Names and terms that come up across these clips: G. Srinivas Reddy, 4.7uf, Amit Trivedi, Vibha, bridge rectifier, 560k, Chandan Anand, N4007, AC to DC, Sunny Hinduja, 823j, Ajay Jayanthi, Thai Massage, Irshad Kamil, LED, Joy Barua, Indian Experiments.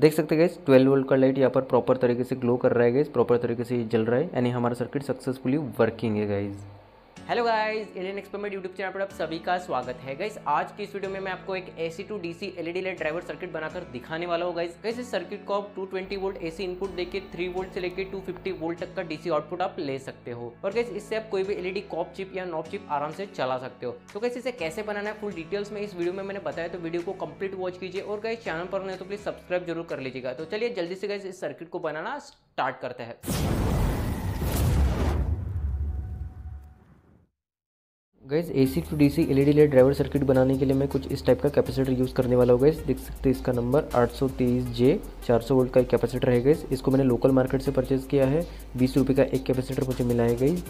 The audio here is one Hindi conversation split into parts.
देख सकते हैं गाइस 12 वोल्ट का लाइट यहाँ पर प्रॉपर तरीके से ग्लो कर रहा है गाइस, प्रॉपर तरीके से जल रहा है, यानी हमारा सर्किट सक्सेसफुली वर्किंग है guys. Hello guys, Indian experiment YouTube channel पर आप सभी का स्वागत है गाइस। आज की इस वीडियो में मैं आपको एक AC to DC LED light driver circuit बनाकर दिखाने वाला हूँ गाइस। गाइस इस सर्किट को आप 220 वोल्ट एसी इनपुट देके 3 वोल्ट से लेके 250 वोल्ट तक का डीसी आउटपुट आप ले सकते हो, और गाइस इससे आप कोई भी एलईडी कॉप चिप या नॉब चिप आराम से चला सकते हो। तो गाइस इसे कैसे बनाना है फुल डिटेल्स में इस वीडियो में मैंने बताया, तो वीडियो को कंप्लीट वॉच कीजिए, और गाइस चैनल पर नहीं तो प्लीज सब्सक्राइब जरूर कर लीजिएगा। तो चलिए जल्दी से गाइस इस सर्किट को बनाना स्टार्ट करते हैं। Guys AC to DC LED light driver circuit बनाने के लिए मैं कुछ इस टाइप का कैपेसिटर यूज़ करने वाला हूँ गाइस। देख सकते हैं इसका नंबर 823J 400 वोल्ट का एक कैपेसिटर है गाइस। इसको मैंने लोकल मार्केट से परचेज़ किया है, 20 रुपये का एक कैपेसिटर मुझे मिला है गाइस।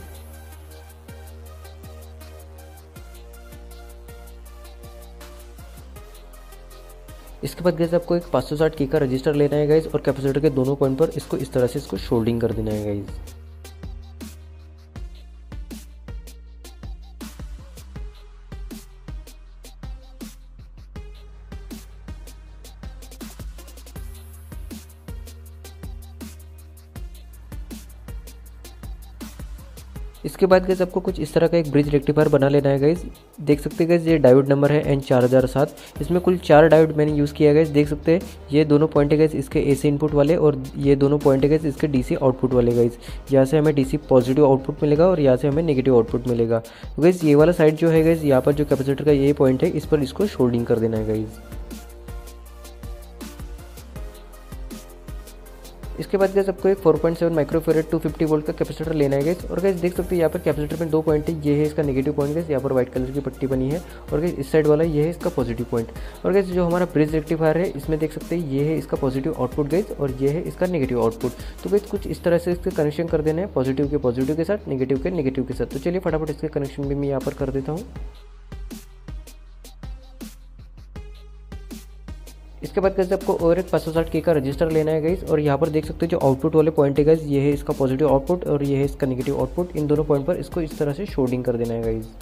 इसके बाद गाइस आपको एक 560 के का रजिस्टर लेना है गाइस, और कैपेसिटर के दोनों पॉइंट पर इसको इस तरह से इसको सोल्डिंग कर देना है गाइस। इसके बाद गाइस आपको कुछ इस तरह का एक ब्रिज रेक्टिफायर बना लेना है गाइस। देख सकते हैं गाइस ये डायोड नंबर है N4007, इसमें कुल 4 डायोड मैंने यूज़ किया गाइस। देख सकते हैं ये दोनों पॉइंट है गाइस इसके एसी इनपुट वाले, और ये दोनों पॉइंट है गाइस इसके डीसी आउटपुट वाले गाइस। यहाँ से हमें डीसी पॉजिटिव आउटपुट मिलेगा और यहाँ से हमें नेगेटिव आउटपुट मिलेगा गाइस। ये वाला साइड जो है गाइस यहाँ पर जो कैपेसिटर का ये पॉइंट है इस पर इसको सोल्डिंग कर देना है गाइस। इसके बाद गाइस आपको एक 4.7 माइक्रोफेरेड 250 वोल्ट का कैपेसिटर लेना है गाइस। और गाइस देख सकते हैं यहाँ पर कैपेसिटर में 2 पॉइंट है, ये है इसका नेगेटिव पॉइंट गाइस, यहाँ पर व्हाइट कलर की पट्टी बनी है, और गाइस इस साइड वाला ये है इसका पॉजिटिव पॉइंट। और गाइस जो हमारा ब्रिज रेक्टिफायर है इसमें देख सकते हैं ये है इसका पॉजिटिव आउटपुट गाइस, और ये है इसका नेगेटिव आउटपुट। तो गाइस कुछ इस तरह से इसके कनेक्शन कर देना है, पॉजिटिव के साथ, नेगेटिव के साथ। तो चलिए फटाफट इसके कनेक्शन भी मैं यहाँ पर कर देता हूँ। इसके बाद गाइस आपको और एक 560K का रजिस्टर लेना है गाइस, और यहाँ पर देख सकते हो जो आउटपुट वाले पॉइंट है गाइस ये है इसका पॉजिटिव आउटपुट और ये है इसका नेगेटिव आउटपुट। इन दोनों पॉइंट पर इसको इस तरह से शोडिंग कर देना है गाइस।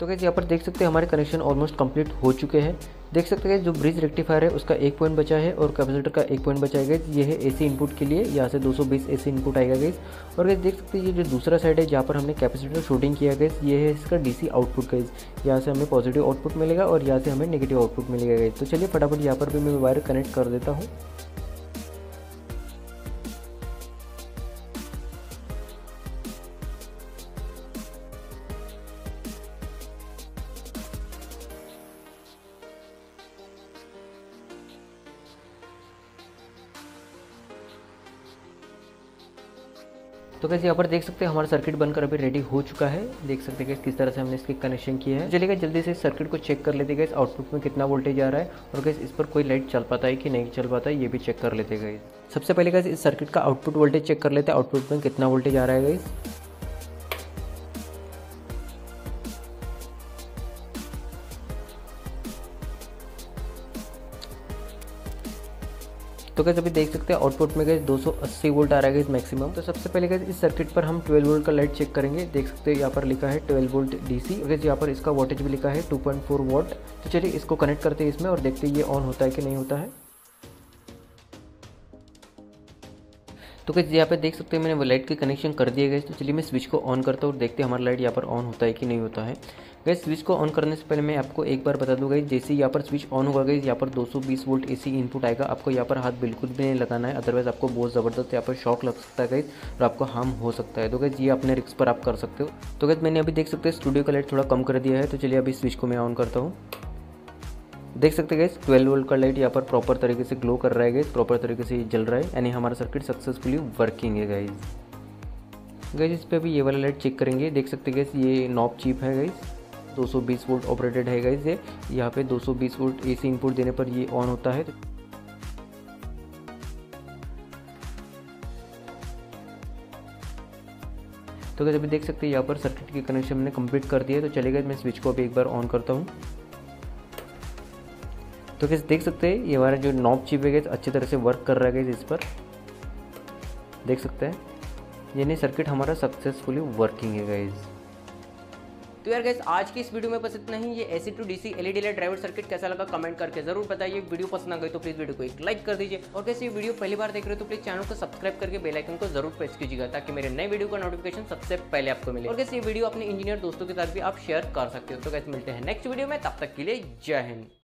तो गाइस यहाँ पर देख सकते हैं हमारे कनेक्शन ऑलमोस्ट कंप्लीट हो चुके हैं। देख सकते हैं जो ब्रिज रेक्टिफायर है उसका 1 पॉइंट बचा है और कैपेसिटर का 1 पॉइंट बचा है गाइस। ये है एसी इनपुट के लिए, यहाँ से 220 एसी इनपुट आएगा गाइस। और गाइस देख सकते हैं ये जो दूसरा साइड है जहाँ पर हमने कैपेसिटर शूटिंग किया गाइस ये है इसका डीसी आउटपुट गाइस। यहाँ से हमें पॉजिटिव आउटपुट मिलेगा और यहाँ से हमें नेगेटिव आउटपुट मिलेगा गाइस। तो चलिए फटाफट यहाँ पर भी मैं वायर कनेक्ट कर देता हूँ। तो गाइस यहाँ पर देख सकते हैं हमारा सर्किट बनकर अभी रेडी हो चुका है। देख सकते हैं किस तरह से हमने इसके कनेक्शन किया है। चलिए जल्दी से सर्किट को चेक कर लेते हैं गाइस, आउटपुट में कितना वोल्टेज आ रहा है और गाइस इस पर कोई लाइट चल पाता है कि नहीं चल पाता है ये भी चेक कर लेते हैं गाइस। सबसे पहले गाइस इस सर्किट का आउटपुट वोल्टेज चेक कर लेते हैं, आउटपुट में कितना वोल्टेज आ रहा है गाइस। तो गाइस अभी देख सकते हैं आउटपुट में गाइस 280 वोल्ट आ रहा है गाइस मैक्सिमम। तो सबसे पहले गाइस इस सर्किट पर हम 12 वोल्ट का लाइट चेक करेंगे। देख सकते हैं यहाँ पर लिखा है 12 वोल्ट डीसी, और गाइस यहाँ पर इसका वोल्टेज भी लिखा है 2.4 वोल्ट। तो चलिए इसको कनेक्ट करते हैं इसमें और देखते हैं ये ऑन होता है कि नहीं होता है। तो गाइस यहाँ पे देख सकते हैं मैंने लाइट के कनेक्शन कर दिए गाइस। तो चलिए मैं स्विच को ऑन करता हूँ और देखते हैं हमारा लाइट यहाँ पर ऑन होता है कि नहीं होता है। गाइस स्विच को ऑन करने से पहले मैं आपको एक बार बता दूं गाइस, जैसे यहाँ पर स्विच ऑन होगा गाइस यहाँ पर 220 वोल्ट एसी इनपुट आएगा। आपको यहाँ पर हाथ बिल्कुल भी नहीं लगाना है, अदरवाइज आपको बहुत ज़बरदस्त यहाँ पर शॉक लग सकता है गाइस और आपको हार्म हो सकता है। तो गाइस ये अपने रिस्क पर आप कर सकते हो। तो गाइस मैंने अभी देख सकते हैं स्टूडियो का लाइट थोड़ा कम कर दिया है। तो चलिए अभी स्विच को मैं ऑन करता हूँ। देख सकते हैं गाइस 12 वोल्ट का लाइट यहाँ पर प्रॉपर तरीके से ग्लो कर रहा है गाइस, प्रॉपर तरीके से जल रहा है, यानी हमारा सर्किट सक्सेसफुली वर्किंग है गाइस। गाइस इस पर अभी ये वाला लाइट चेक करेंगे। देख सकते हैं गाइस ये नॉब चिप है गाइस, 220 वोल्ट ऑपरेटेड है गाइस। ये यहाँ पे 220 वोल्ट एसी इनपुट देने पर ये ऑन होता है। तो गाइस अभी देख सकते हैं यहाँ पर सर्किट के कनेक्शन मैंने कंप्लीट कर दिया। तो चलिए गाइस मैं स्विच को अभी एक बार ऑन करता हूँ। तो गाइस देख सकते हैं ये हमारा जो नॉब चिप है गाइस अच्छी तरह से वर्क कर रहा है गाइस। इस पर देख सकते हैं यानी सर्किट हमारा सक्सेसफुली वर्किंग है गाइस। तो यार गाइस आज की इस वीडियो में बस इतना ही। ये AC to DC LED light driver circuit कैसा लगा कमेंट करके जरूर बताइए। वीडियो पसंद आ गई तो प्लीज वीडियो को एक लाइक कर दीजिए और कैसे वीडियो पहली बार देख रहे हो तो प्लीज चैनल को सब्सक्राइब करके बेल आइकन को जरूर प्रेस कीजिएगा ताकि मेरे नए वीडियो का नोटिफिकेशन सबसे पहले आपको मिले। और कैसे ये वीडियो अपने इंजीनियर दोस्तों के साथ भी आप शेयर कर सकते हो। तो कैसे मिलते हैं नेक्स्ट वीडियो में, तब तक के लिए जय हिंद।